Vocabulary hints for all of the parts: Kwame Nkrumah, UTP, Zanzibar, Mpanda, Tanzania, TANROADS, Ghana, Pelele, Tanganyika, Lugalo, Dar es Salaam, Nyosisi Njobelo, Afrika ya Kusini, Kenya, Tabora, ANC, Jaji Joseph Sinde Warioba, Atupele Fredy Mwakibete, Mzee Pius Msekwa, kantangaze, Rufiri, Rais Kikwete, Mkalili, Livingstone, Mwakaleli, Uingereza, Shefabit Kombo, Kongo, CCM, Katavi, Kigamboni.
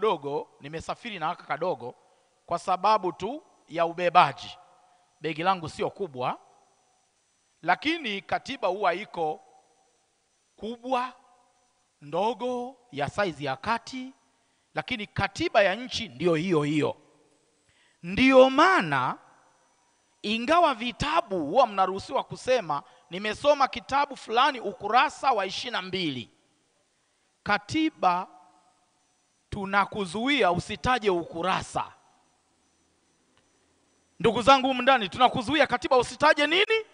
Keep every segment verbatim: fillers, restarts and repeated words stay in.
Dogo, nimesafiri na haka kadogo kwa sababu tu ya ubebaji. Begi langu sio kubwa, lakini katiba huwa iko kubwa, ndogo, ya size ya kati, lakini katiba ya nchi ndio hiyo hiyo. Ndio maana ingawa vitabu huwa mnaruhusiwa kusema nimesoma kitabu fulani ukurasa wa ishirini na mbili. Katiba tunakuzuia usitaje ukurasa. Ndugu zangu humu ndani, tunakuzuia katiba usitaje nini?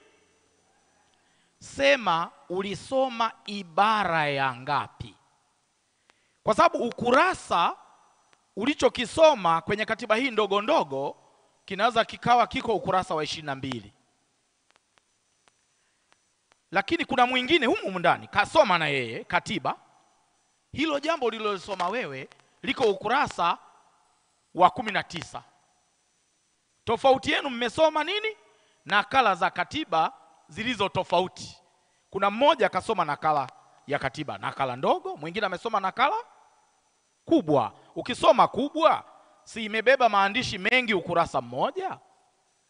Sema ulisoma ibara ya ngapi. Kwa sababu ukurasa ulichokisoma kwenye katiba hii ndogo ndogo kinaweza kikawa kiko ukurasa wa ishirini na mbili. Lakini kuna mwingine humu ndani kasoma na yeye katiba, hilo jambo lililosoma wewe liko ukurasa wa kumi na tisa. Tofauti yenu mmesoma nini? Nakala za katiba zilizo tofauti. Kuna mmoja kasoma nakala ya katiba, nakala ndogo, mwingine amesoma nakala kubwa. Ukisoma kubwa, si imebeba maandishi mengi ukurasa mmoja?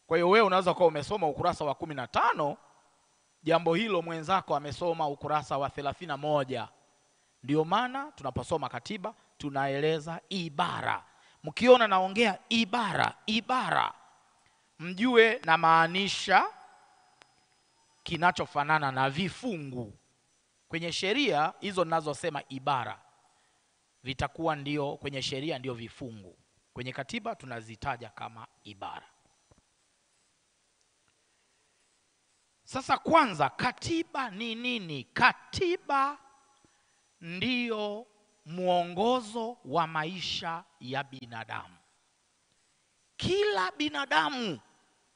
Kwa hiyo wewe unaweza kuwa umesoma ukurasa wa kumi na tano, jambo hilo mwenzako amesoma ukurasa wa thelathini na moja. Ndio maana tunaposoma katiba tunaeleza ibara. Mkiona naongea ibara, ibara, mjue na maanisha kinachofanana na vifungu. Kwenye sheria hizo ninazosema ibara vitakuwa ndio, kwenye sheria ndio vifungu. Kwenye katiba tunazitaja kama ibara. Sasa kwanza, katiba ni nini? Katiba ndio mwongozo wa maisha ya binadamu. Kila binadamu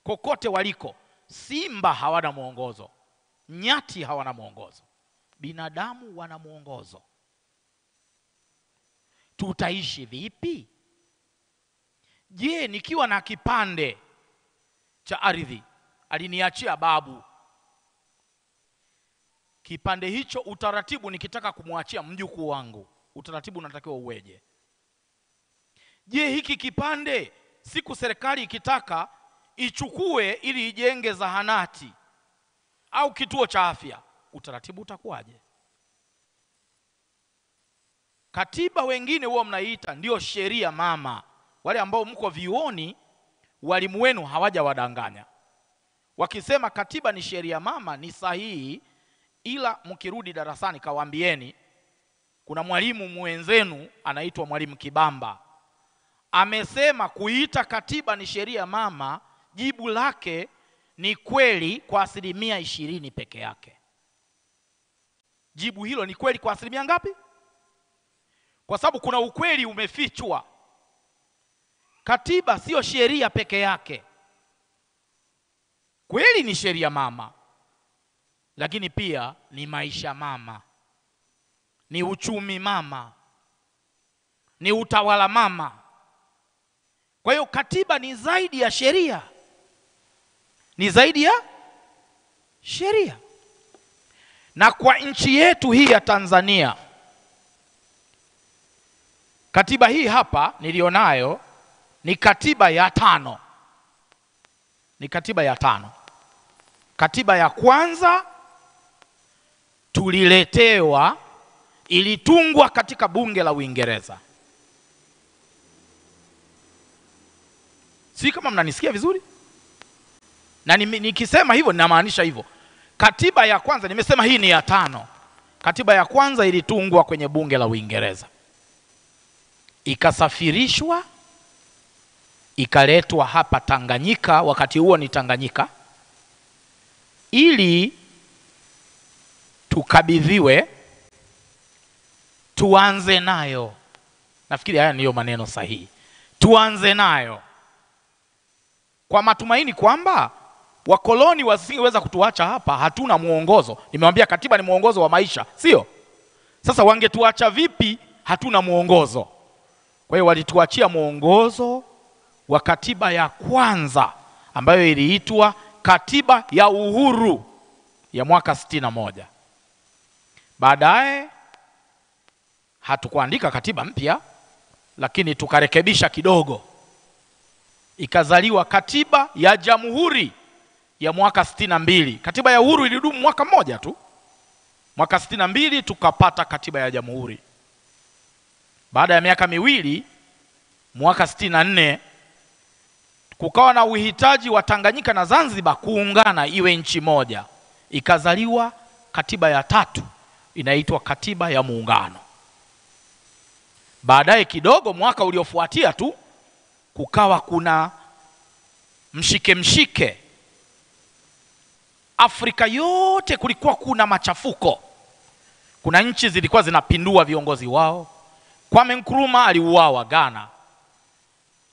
kokote waliko, simba hawana mwongozo, nyati hawana mwongozo, binadamu wana mwongozo. Tutaishi vipi? Je, nikiwa na kipande cha ardhi aliniachia babu, kipande hicho utaratibu nikitaka kumwachia mjukuu wangu, utaratibu unatakiwa uweje? Je, hiki kipande siku serikali ikitaka ichukue ili ijenge zahanati au kituo cha afya, utaratibu utakuwaje? Katiba wengine huwa mnaiita ndio sheria mama. Wale ambao mko vioni, walimu wenu hawajawadanganya. Wakisema katiba ni sheria mama ni sahihi, ila mkirudi darasani kawaambieni, kuna mwalimu mwenzenu anaitwa Mwalimu Kibamba, amesema kuita katiba ni sheria mama jibu lake ni kweli kwa asilimia ishirini peke yake. Jibu hilo ni kweli kwa asilimia ngapi? Kwa sababu kuna ukweli umefichwa. Katiba sio sheria peke yake. Kweli ni sheria mama, lakini pia ni maisha mama, ni uchumi mama, ni utawala mama. Kwa hiyo katiba ni zaidi ya sheria. Ni zaidi ya sheria. Na kwa nchi yetu hii ya Tanzania, katiba hii hapa nilionayo ni katiba ya tano. Ni katiba ya tano. Katiba ya kwanza tuliletewa, ilitungwa katika bunge la Uingereza. Si kama mnanisikia vizuri? Na nikisema hivyo ninamaanisha hivyo. Katiba ya kwanza, nimesema hii ni ya tano. Katiba ya kwanza ilitungwa kwenye bunge la Uingereza, ikasafirishwa, ikaletwa hapa Tanganyika, wakati huo ni Tanganyika, ili tukabidhiwe tuanze nayo. Nafikiri haya ndiyo maneno sahihi. Tuanze nayo kwa matumaini kwamba wakoloni wasingeweza kutuacha hapa, hatuna muongozo. Nimewambia katiba ni muongozo wa maisha, sio? Sasa wangetuacha vipi? Hatuna muongozo. Kwa hiyo walituachia muongozo wa katiba ya kwanza ambayo iliitwa Katiba ya Uhuru ya mwaka sitini na moja. Baadaye hatukuandika katiba mpya, lakini tukarekebisha kidogo. Ikazaliwa katiba ya jamhuri ya mwaka sitini na mbili. Katiba ya uhuru ilidumu mwaka mmoja tu. Mwaka sitini na mbili tukapata katiba ya jamhuri. Baada ya miaka miwili, mwaka sitini na nne, kukawa na uhitaji wa Tanganyika na Zanzibar kuungana iwe nchi moja. Ikazaliwa katiba ya tatu, inaitwa katiba ya muungano. Baadaye kidogo, mwaka uliofuatia tu, kukawa kuna mshike mshike. Afrika yote kulikuwa kuna machafuko. Kuna nchi zilikuwa zinapindua viongozi wao. Kwame Nkrumah aliuawa Ghana.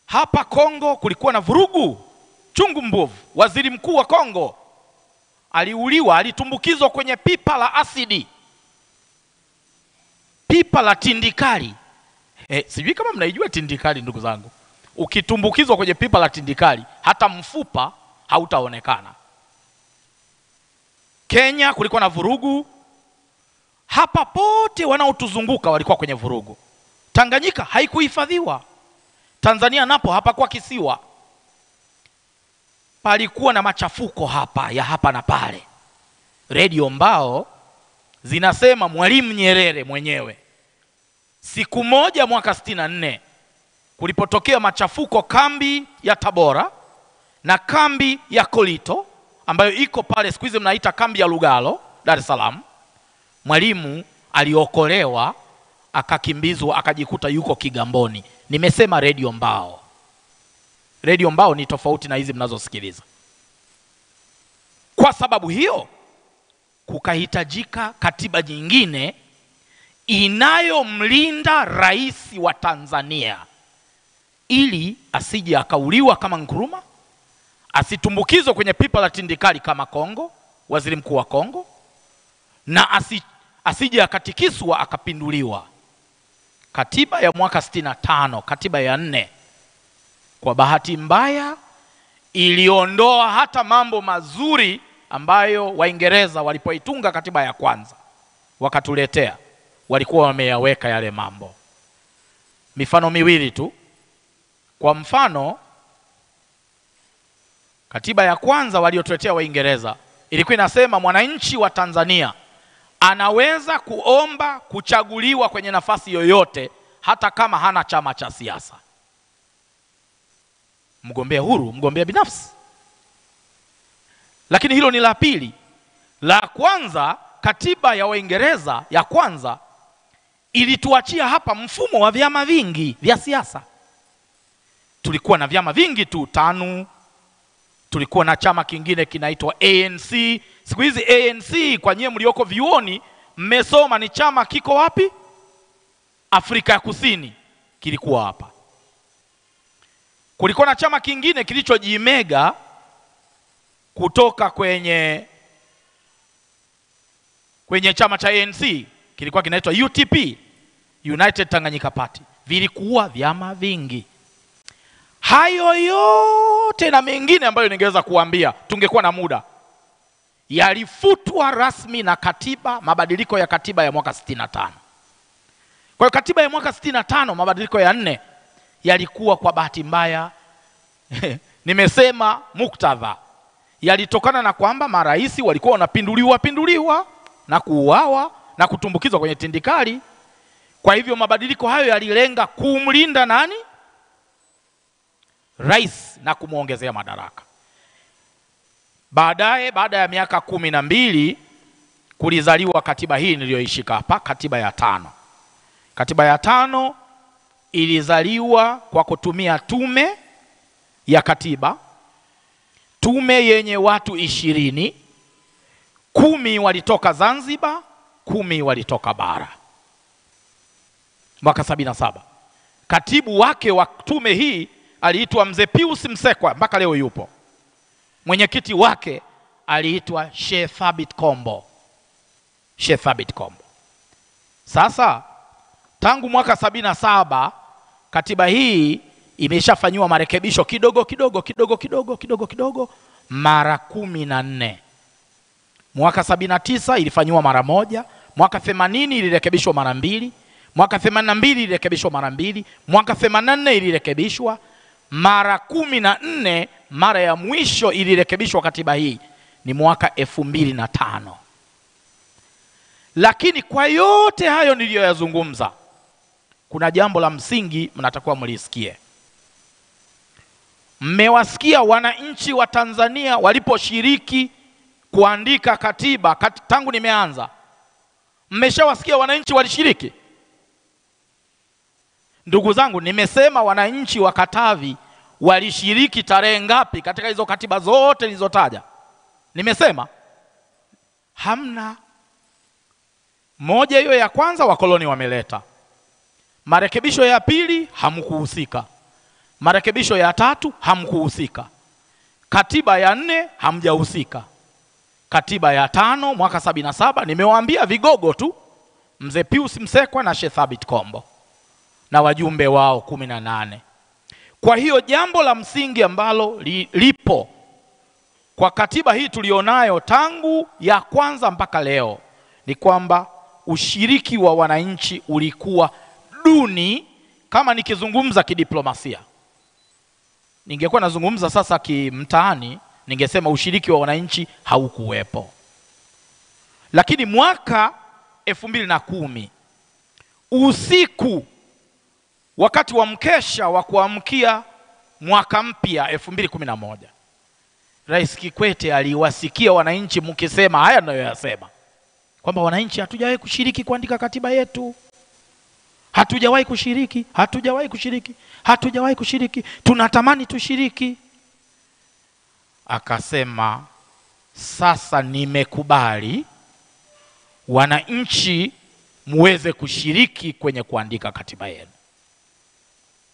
Hapa Kongo kulikuwa na vurugu chungu mbovu. Waziri mkuu wa Kongo aliuliwa, alitumbukizwa kwenye pipa la asidi. Pipa la tindikali. Eh, sijui kama mnaijua tindikali ndugu zangu. Ukitumbukizwa kwenye pipa la tindikali, hata mfupa hautaonekana. Kenya kulikuwa na vurugu. Hapa pote wanaotuzunguka walikuwa kwenye vurugu. Tanganyika haikuhifadhiwa. Tanzania napo hapa kwa kisiwa. Palikuwa na machafuko hapa ya hapa na pale. Radio mbao zinasema Mwalimu Nyerere mwenyewe, siku moja mwaka sitini na nne, kulipotokea machafuko kambi ya Tabora na kambi ya Kolito, ambayo iko pale siku hizi mnaita kambi ya Lugalo, Dar es Salaam, Mwalimu aliokolewa, akakimbizwa, akajikuta yuko Kigamboni. Nimesema radio mbao. Radio mbao ni tofauti na hizi mnazosikiliza. Kwa sababu hiyo, kukahitajika katiba nyingine inayomlinda rais wa Tanzania, ili asije akauliwa kama Nkrumah, asitumbukizwe kwenye pipa la tindikali kama Kongo, waziri mkuu wa Kongo, na asi, asije akatikiswa akapinduliwa. Katiba ya mwaka sitini na tano, katiba ya nne, kwa bahati mbaya iliondoa hata mambo mazuri ambayo Waingereza walipoitunga katiba ya kwanza wakatuletea, walikuwa wameyaweka yale mambo. Mifano miwili tu. Kwa mfano, katiba ya kwanza waliotuletea Waingereza ilikuwa inasema mwananchi wa Tanzania anaweza kuomba kuchaguliwa kwenye nafasi yoyote, hata kama hana chama cha siasa. Mgombea huru, mgombea binafsi. Lakini hilo ni la pili. La kwanza, katiba ya Waingereza ya kwanza ilituachia hapa mfumo wa vyama vingi vya siasa. Tulikuwa na vyama vingi tu, tano. Tulikuwa na chama kingine kinaitwa A N C. Siku hizi A N C kwa nyie mlioko vioni mmesoma, ni chama kiko wapi? Afrika ya Kusini kilikuwa hapa. Kulikuwa na chama kingine kilichojimega kutoka kwenye kwenye chama cha A N C, kilikuwa kinaitwa U T P, United Tanganyika Party. Vilikuwa vyama vingi. Hayo yote na mengine ambayo ningeweza kuambia, tungekuwa na muda, yalifutwa rasmi na katiba, mabadiliko ya katiba ya mwaka sitini na tano. Kwa hiyo katiba ya mwaka sitini na tano, mabadiliko ya nne, yalikuwa kwa bahati mbaya nimesema muktadha, yalitokana na kwamba marais walikuwa wanapinduliwa pinduliwa na kuuawa na kutumbukizwa kwenye tindikali. Kwa hivyo mabadiliko hayo yalilenga kumlinda nani? Rais, na kumuongezea madaraka. Baadaye, baada ya miaka kumi na mbili, kulizaliwa katiba hii niliyoishika hapa, katiba ya tano. Katiba ya tano ilizaliwa kwa kutumia tume ya katiba, tume yenye watu ishirini, kumi walitoka Zanzibar, kumi walitoka bara. Mwaka sabini na saba. Katibu wake wa tume hii aliitwa Mzee Pius Msekwa, mpaka leo yupo. Mwenyekiti wake aliitwa Shefabit Kombo. Shefabit Kombo. Sasa tangu mwaka sabini na saba katiba hii imeshafanywa marekebisho kidogo kidogo kidogo kidogo kidogo kidogo mara kumi na nne. Mwaka sabini na tisa ilifanywa mara moja, mwaka themanini ilirekebishwa mara mbili, Mwaka themanini na mbili ilirekebishwa mara mbili, mwaka themanini na nne ilirekebishwa mara kumi na nne, mara ya mwisho ilirekebishwa katiba hii ni mwaka elfu mbili na tano. Lakini kwa yote hayo niliyoyazungumza, kuna jambo la msingi mnatakuwa mlisikie. Mmewasikia wananchi wa Tanzania waliposhiriki kuandika katiba kat, tangu nimeanza. Mmeshawasikia wananchi walishiriki? Ndugu zangu, nimesema wananchi wa Katavi walishiriki tarehe ngapi katika hizo katiba zote nilizotaja? Nimesema hamna moja. Hiyo ya kwanza wakoloni wameleta. Marekebisho ya pili hamkuhusika. Marekebisho ya tatu hamkuhusika. Katiba ya nne hamjahusika. Katiba ya tano mwaka sabini na saba nimewaambia vigogo tu, Mzee Pius Msekwa na Shefabit Kombo na wajumbe wao kumi na nane. Kwa hiyo jambo la msingi ambalo li, lipo kwa katiba hii tulionayo tangu ya kwanza mpaka leo ni kwamba ushiriki wa wananchi ulikuwa duni. Kama nikizungumza kidiplomasia, ningekuwa nazungumza sasa kimtaani, ningesema ushiriki wa wananchi haukuwepo. Lakini mwaka elfu mbili na kumi usiku, wakati wa mkesha wa kuamkia mwaka mpya elfu mbili na kumi na moja, Rais Kikwete aliwasikia wananchi mkisema haya ninayoyasema, kwamba wananchi hatujawahi kushiriki kuandika katiba yetu. Hatujawahi kushiriki, hatujawahi kushiriki, hatujawahi kushiriki, tunatamani tushiriki. Akasema sasa nimekubali wananchi muweze kushiriki kwenye kuandika katiba yenu.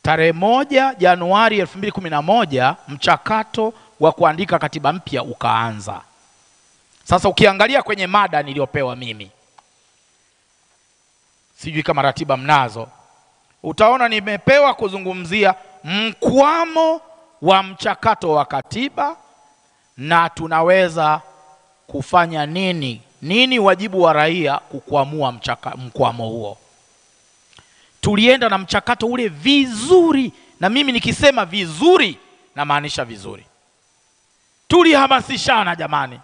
Tarehe moja Januari elfu mbili na kumi na moja mchakato wa kuandika katiba mpya ukaanza. Sasa ukiangalia kwenye mada niliyopewa mimi, sijui kama ratiba mnazo, utaona nimepewa kuzungumzia mkwamo wa mchakato wa katiba na tunaweza kufanya nini, nini wajibu wa raia kukwamua mchaka, mkwamo huo. Tulienda na mchakato ule vizuri, na mimi nikisema vizuri na maanisha vizuri. Tulihamasishana jamani,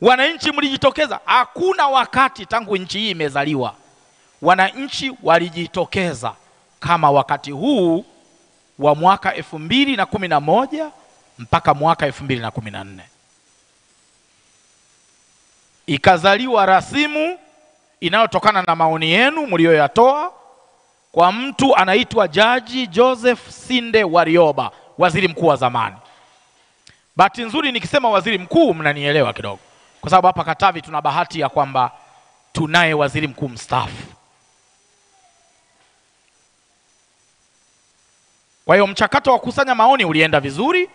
wananchi mlijitokeza. Hakuna wakati tangu nchi hii imezaliwa wananchi walijitokeza kama wakati huu wa mwaka elfu mbili na kumi na moja mpaka mwaka elfu mbili na kumi na nne. Ikazaliwa rasimu inayotokana na maoni yenu mlioyatoa kwa mtu anaitwa Jaji Joseph Sinde Warioba, waziri mkuu wa zamani. Bahati nzuri nikisema waziri mkuu mnanielewa kidogo, kwa sababu hapa Katavi tuna bahati ya kwamba tunaye waziri mkuu mstaafu. Kwa hiyo mchakato wa kusanya maoni ulienda vizuri.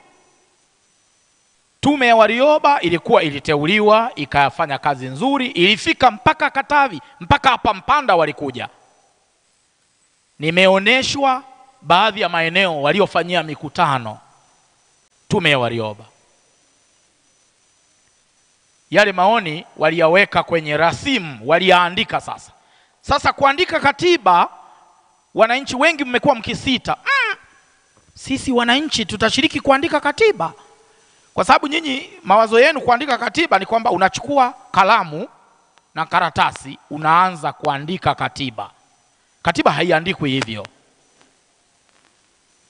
Tume ya Warioba ilikuwa iliteuliwa, ikafanya kazi nzuri, ilifika mpaka Katavi, mpaka hapa Mpanda walikuja. Nimeoneshwa baadhi ya maeneo waliofanyia mikutano tume ya Warioba. Yale maoni waliyaweka kwenye rasimu, waliyaandika sasa. Sasa kuandika katiba, wananchi wengi mmekuwa mkisita. Sisi wananchi tutashiriki kuandika katiba. Kwa sababu nyinyi mawazo yenu kuandika katiba ni kwamba unachukua kalamu na karatasi unaanza kuandika katiba. Katiba haiandikwi hivyo.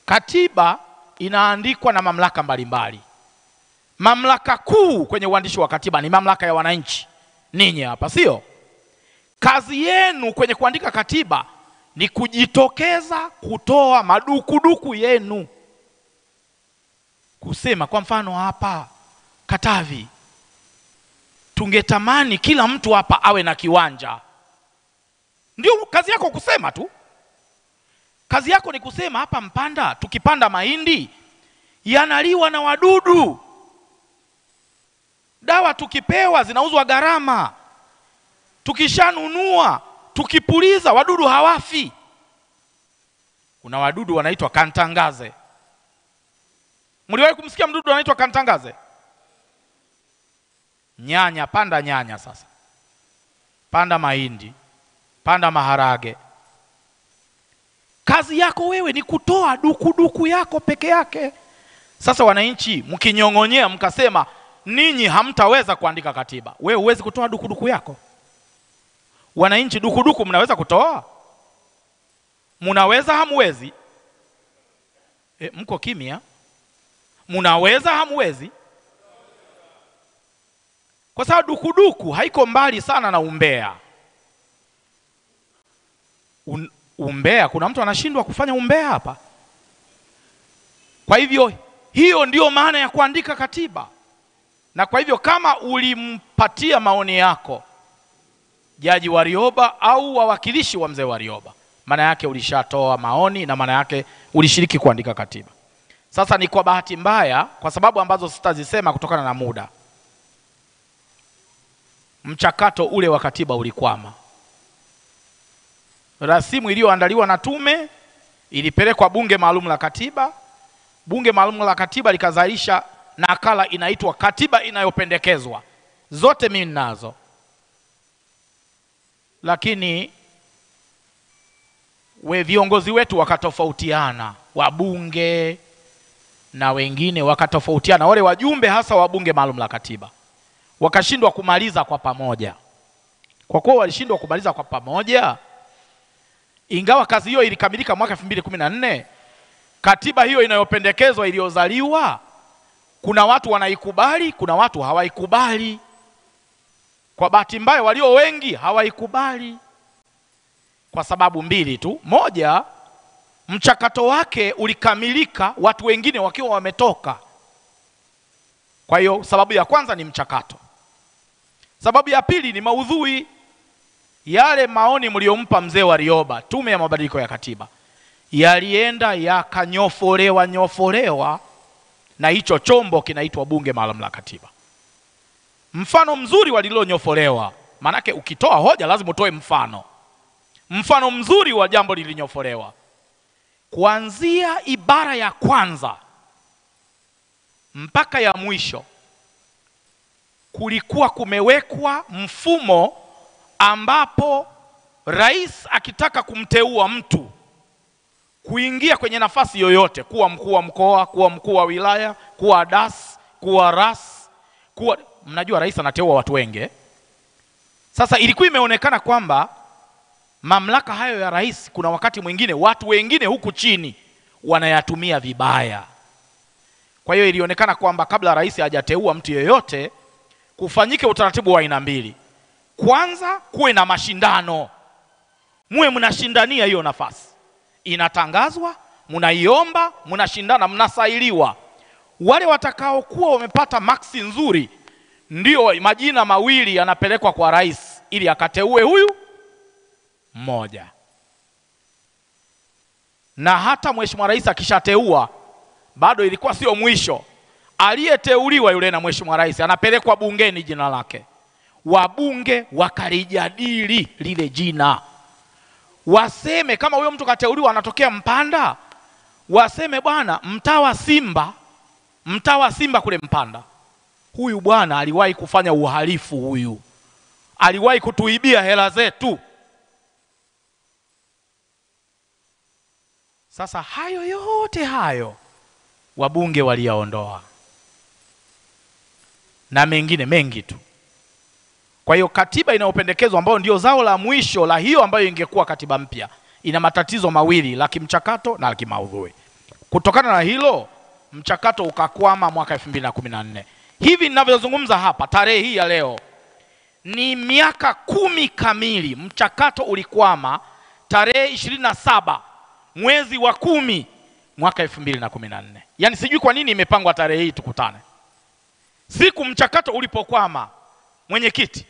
Katiba inaandikwa na mamlaka mbalimbali. Mamlaka kuu kwenye uandishi wa katiba ni mamlaka ya wananchi. Ninyi hapa sio? Kazi yenu kwenye kuandika katiba ni kujitokeza kutoa madukuduku yenu. Kusema kwa mfano hapa Katavi, tungetamani kila mtu hapa awe na kiwanja. Ndio kazi yako kusema tu. Kazi yako ni kusema hapa Mpanda tukipanda mahindi yanaliwa na wadudu. Dawa tukipewa zinauzwa gharama. Tukishanunua, tukipuliza wadudu hawafi. Kuna wadudu wanaitwa kantangaze. Mliwahi kumsikia mdudu anaitwa kantangaze? Nyanya, panda nyanya sasa. Panda mahindi, panda maharage, Kazi yako wewe ni kutoa dukuduku yako peke yake. Sasa wananchi mkinyongonyea mkasema ninyi hamtaweza kuandika katiba, wewe huwezi kutoa dukuduku yako. Wananchi dukuduku mnaweza kutoa? Mnaweza hamwezi? E, mko kimya. Mnaweza hamwezi? Kwa sababu dukuduku haiko mbali sana na umbea. Un, umbea, kuna mtu anashindwa kufanya umbea hapa? Kwa hivyo hiyo ndio maana ya kuandika katiba. Na kwa hivyo kama ulimpatia maoni yako Jaji Warioba au wawakilishi wa Mzee Warioba, maana yake ulishatoa maoni na maana yake ulishiriki kuandika katiba. Sasa ni kwa bahati mbaya, kwa sababu ambazo sitazisema kutokana na muda, mchakato ule wa katiba ulikwama. Rasimu iliyoandaliwa na tume ilipelekwa bunge maalum la katiba. Bunge maalum la katiba likazalisha nakala inaitwa katiba inayopendekezwa. Zote mimi nazo. Lakini we viongozi wetu wakatofautiana, wabunge na wengine wakatofautiana, wale wajumbe hasa wa bunge maalum la katiba wakashindwa kumaliza kwa pamoja. Kwa kuwa walishindwa kumaliza kwa pamoja, ingawa kazi hiyo ilikamilika mwaka elfu mbili kumi na nne, katiba hiyo inayopendekezwa iliyozaliwa kuna watu wanaikubali, kuna watu hawaikubali. Kwa bahati mbaya walio wengi hawaikubali kwa sababu mbili tu. Moja, mchakato wake ulikamilika watu wengine wakiwa wametoka. Kwa hiyo sababu ya kwanza ni mchakato. Sababu ya pili ni maudhui. Yale maoni mliompa Mzee Warioba, tume ya mabadiliko ya katiba, yalienda yakanyofolewa nyofolewa na hicho chombo kinaitwa bunge maalum la katiba. Mfano mzuri walilonyofolewa, manake ukitoa hoja lazima utoe mfano. Mfano mzuri wa jambo lilinyofolewa, kuanzia ibara ya kwanza mpaka ya mwisho kulikuwa kumewekwa mfumo ambapo rais akitaka kumteua mtu kuingia kwenye nafasi yoyote, kuwa mkuu wa mkoa, kuwa mkuu wa wilaya, kuwa das, kuwa ras, kuwa, mnajua rais anateua watu wengi. Sasa ilikuwa imeonekana kwamba mamlaka hayo ya rais kuna wakati mwingine watu wengine huku chini wanayatumia vibaya. Kwa hiyo ilionekana kwamba kabla rais hajateua mtu yeyote, kufanyike utaratibu wa aina mbili. Kwanza, kuwe na mashindano. Muwe mnashindania hiyo nafasi. Inatangazwa, mnaiomba, mnashindana, mnasailiwa. Wale watakao kuwa wamepata maksi nzuri ndio majina mawili yanapelekwa kwa rais ili akateue huyu mmoja. Na hata mheshimiwa rais akishateua bado ilikuwa sio mwisho. Aliyeteuliwa yule na mheshimiwa rais anapelekwa bungeni jina lake. Wabunge wakalijadili lile jina. Waseme kama huyo mtu kateuliwa anatokea Mpanda, waseme bwana, mtaa wa Simba, mtaa wa Simba kule Mpanda, huyu bwana aliwahi kufanya uhalifu, huyu aliwahi kutuibia hela zetu. Sasa hayo yote hayo wabunge waliyaondoa na mengine mengi tu. Kwa hiyo katiba inayopendekezwa ambayo ndio zao la mwisho la hiyo ambayo ingekuwa katiba mpya ina matatizo mawili, la kimchakato na la kimaudhui. Kutokana na hilo mchakato ukakwama mwaka elfu mbili kumi na nne. Hivi ninavyozungumza hapa tarehe hii ya leo ni miaka kumi kamili mchakato ulikwama tarehe ishirini na saba mwezi wa kumi mwaka elfu mbili kumi na nne. Yaani sijui kwa nini imepangwa tarehe hii tukutane. Siku mchakato ulipokwama, mwenyekiti,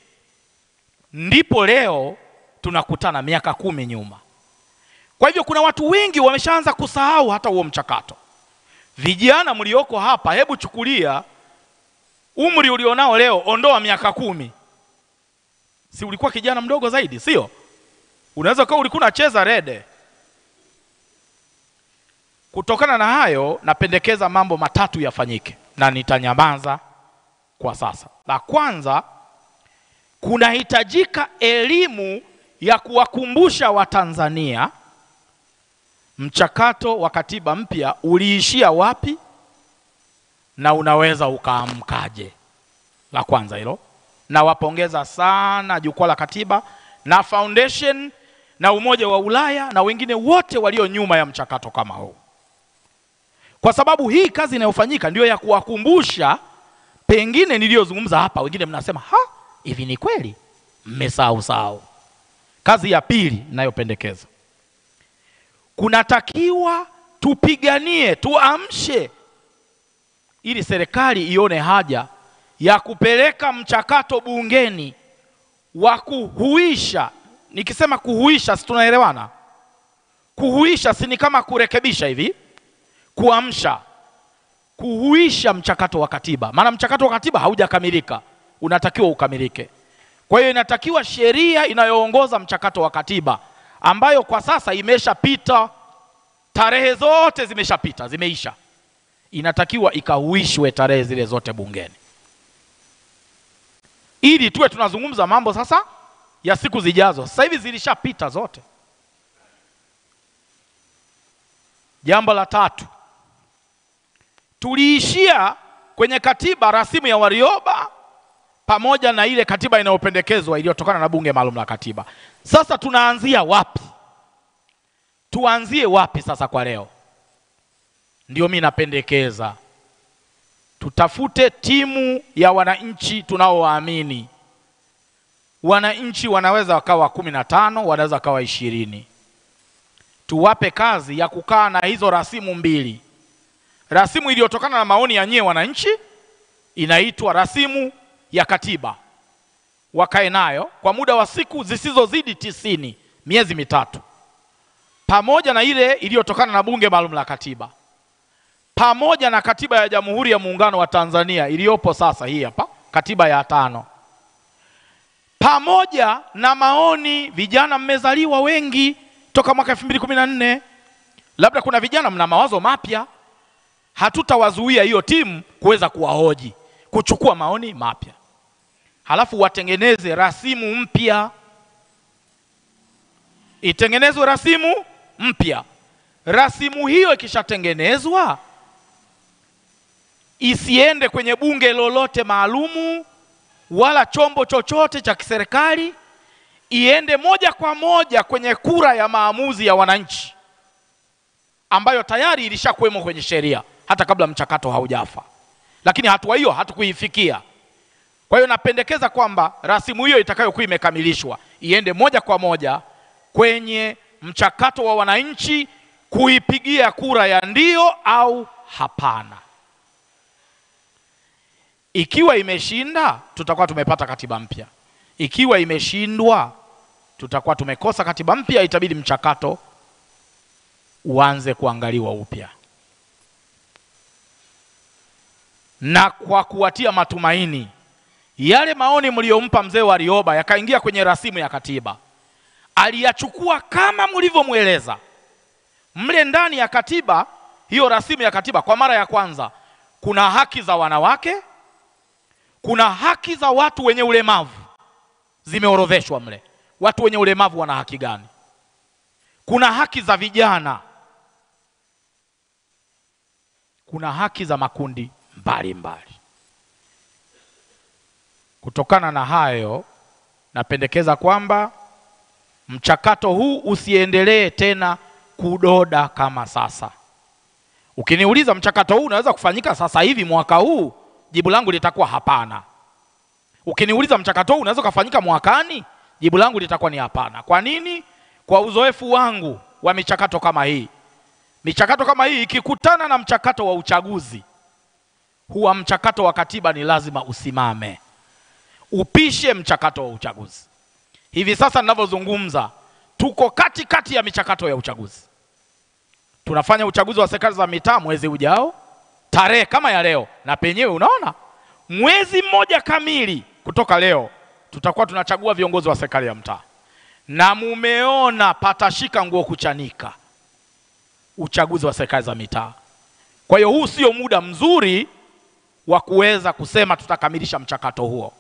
ndipo leo tunakutana miaka kumi nyuma. Kwa hivyo kuna watu wengi wameshaanza kusahau hata huo mchakato. Vijana mlioko hapa, hebu chukulia umri ulionao leo, ondoa miaka kumi. Si ulikuwa kijana mdogo zaidi, sio? Unaweza kuwa ulikuwa unacheza rede. Kutokana na hayo, napendekeza mambo matatu yafanyike na nitanyamaza kwa sasa. La kwanza, kunahitajika elimu ya kuwakumbusha Watanzania mchakato wa katiba mpya uliishia wapi na unaweza ukaamkaje? La kwanza hilo. Na wapongeza sana Jukwaa la Katiba na Foundation na Umoja wa Ulaya na wengine wote walio nyuma ya mchakato kama huu, kwa sababu hii kazi inayofanyika ndio ya kuwakumbusha pengine niliyozungumza hapa. Wengine mnasema ha, hivi ni kweli? Mmesahau sahau. Kazi ya pili ninayopendekeza, kunatakiwa tupiganie, tuamshe ili serikali ione haja ya kupeleka mchakato bungeni wa kuhuisha. Nikisema kuhuisha, si tunaelewana? Kuhuisha si ni kama kurekebisha hivi? Kuamsha, kuhuisha mchakato wa katiba. Maana mchakato wa katiba haujakamilika, unatakiwa ukamilike. Kwa hiyo inatakiwa sheria inayoongoza mchakato wa katiba, ambayo kwa sasa imeshapita, tarehe zote zimeshapita, zimeisha, inatakiwa ikahuishwe tarehe zile zote bungeni, ili tuwe tunazungumza mambo sasa ya siku zijazo. Sasa hivi zilishapita zote. Jambo la tatu, tuliishia kwenye katiba rasimu ya Warioba pamoja na ile katiba inayopendekezwa iliyotokana na bunge maalum la katiba. Sasa tunaanzia wapi? Tuanzie wapi sasa kwa leo? Ndio mimi napendekeza tutafute timu ya wananchi tunaowaamini. Wananchi wanaweza wakawa kumi na tano, wanaweza wakawa ishirini. Tuwape kazi ya kukaa na hizo rasimu mbili. Rasimu iliyotokana na maoni ya nyewe wananchi inaitwa rasimu ya katiba. Wakae nayo kwa muda wa siku zisizozidi tisini, miezi mitatu. Pamoja na ile iliyotokana na bunge maalum la katiba, pamoja na katiba ya Jamhuri ya Muungano wa Tanzania iliyopo sasa hii hapa, katiba ya tano. Pamoja na maoni, vijana mmezaliwa wengi toka mwaka elfu mbili kumi na nne. Labda kuna vijana mna mawazo mapya. Hatutawazuia hiyo timu kuweza kuwahoji, kuchukua maoni mapya. Halafu watengeneze rasimu mpya. Itengenezwe rasimu mpya. Rasimu hiyo ikishatengenezwa isiende kwenye bunge lolote maalumu wala chombo chochote cha kiserikali, iende moja kwa moja kwenye kura ya maamuzi ya wananchi, ambayo tayari ilishakuwemo kwenye sheria hata kabla mchakato haujafa, lakini hatua hiyo hatukuifikia. Kwa hiyo napendekeza kwamba rasimu hiyo itakayokuwa imekamilishwa iende moja kwa moja kwenye mchakato wa wananchi kuipigia kura ya ndio au hapana. Ikiwa imeshinda, tutakuwa tumepata katiba mpya. Ikiwa imeshindwa, tutakuwa tumekosa katiba mpya, itabidi mchakato uanze kuangaliwa upya. Na kwa kuwatia matumaini, yale maoni mliompa mzee Warioba yakaingia kwenye rasimu ya katiba. Aliyachukua kama mlivyomweleza. Mle ndani ya katiba, hiyo rasimu ya katiba, kwa mara ya kwanza kuna haki za wanawake, kuna haki za watu wenye ulemavu, zimeorodheshwa mle. Watu wenye ulemavu wana haki gani? Kuna haki za vijana. Kuna haki za makundi mbali mbali. Kutokana na hayo, napendekeza kwamba mchakato huu usiendelee tena kudoda kama sasa. Ukiniuliza mchakato huu unaweza kufanyika sasa hivi mwaka huu, jibu langu litakuwa hapana. Ukiniuliza mchakato huu unaweza kufanyika mwakani, jibu langu litakuwa ni hapana. Kwa nini? Kwa uzoefu wangu wa michakato kama hii. Michakato kama hii ikikutana na mchakato wa uchaguzi, huwa mchakato wa katiba ni lazima usimame, upishe mchakato wa uchaguzi. Hivi sasa ninavyozungumza, tuko kati kati ya michakato ya uchaguzi. Tunafanya uchaguzi wa serikali za mitaa mwezi ujao, tarehe kama ya leo. Na penyewe unaona, mwezi mmoja kamili kutoka leo tutakuwa tunachagua viongozi wa serikali ya mtaa. Na mumeona patashika nguo kuchanika, uchaguzi wa serikali za mitaa. Kwa hiyo huu sio muda mzuri wa kuweza kusema tutakamilisha mchakato huo.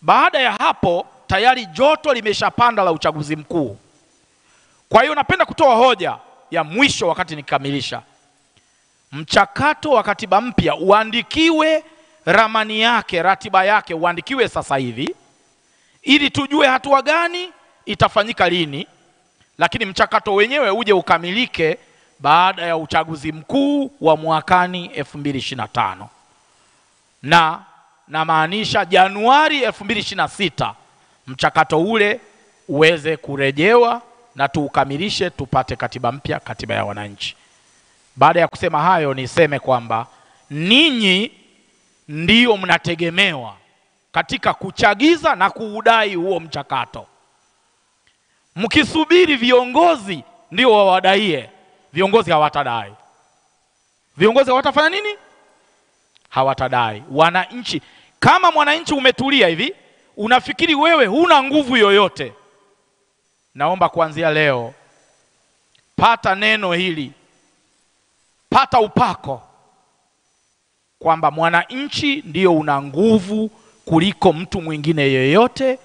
Baada ya hapo tayari joto limeshapanda la uchaguzi mkuu. Kwa hiyo napenda kutoa hoja ya mwisho wakati nikamilisha. Mchakato wa katiba mpya uandikiwe ramani yake, ratiba yake uandikiwe sasa hivi ili tujue hatua gani itafanyika lini, lakini mchakato wenyewe uje ukamilike baada ya uchaguzi mkuu wa mwakani elfu mbili ishirini na tano. Na na maanisha Januari elfu mbili ishirini na sita mchakato ule uweze kurejewa na tuukamilishe, tupate katiba mpya, katiba ya wananchi. Baada ya kusema hayo, niseme kwamba ninyi ndio mnategemewa katika kuchagiza na kuudai huo mchakato. Mkisubiri viongozi ndio wawadaie, viongozi hawatadai. Viongozi hawatafanya nini? Hawatadai. Wananchi, kama mwananchi umetulia hivi, unafikiri wewe huna nguvu yoyote, naomba kuanzia leo pata neno hili, pata upako kwamba mwananchi ndio una nguvu kuliko mtu mwingine yeyote.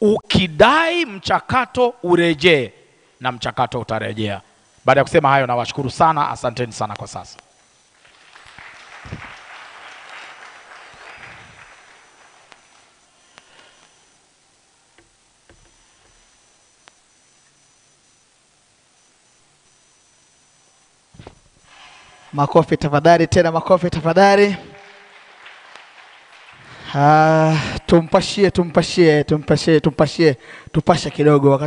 Ukidai mchakato urejee, na mchakato utarejea. Baada ya kusema hayo, nawashukuru sana, asanteni sana kwa sasa. Makofi tafadhali, tena makofi tafadhali. Ah, tumpashie, tumpashie, tumpashie, tumpashie, tupasha kidogo.